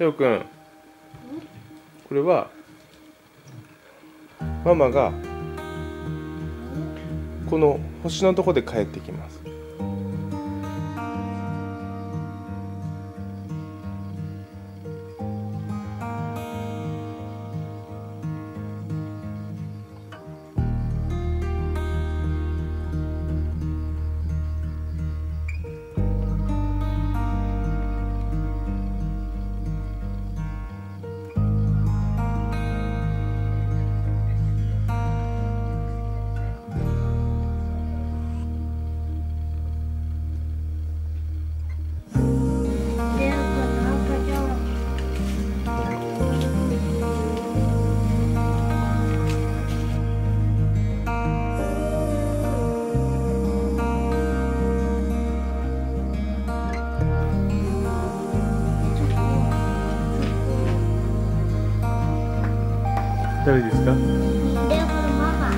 レオくん、これはママがこの星のとこで帰ってきます。誰ですか？レオくん、ママ。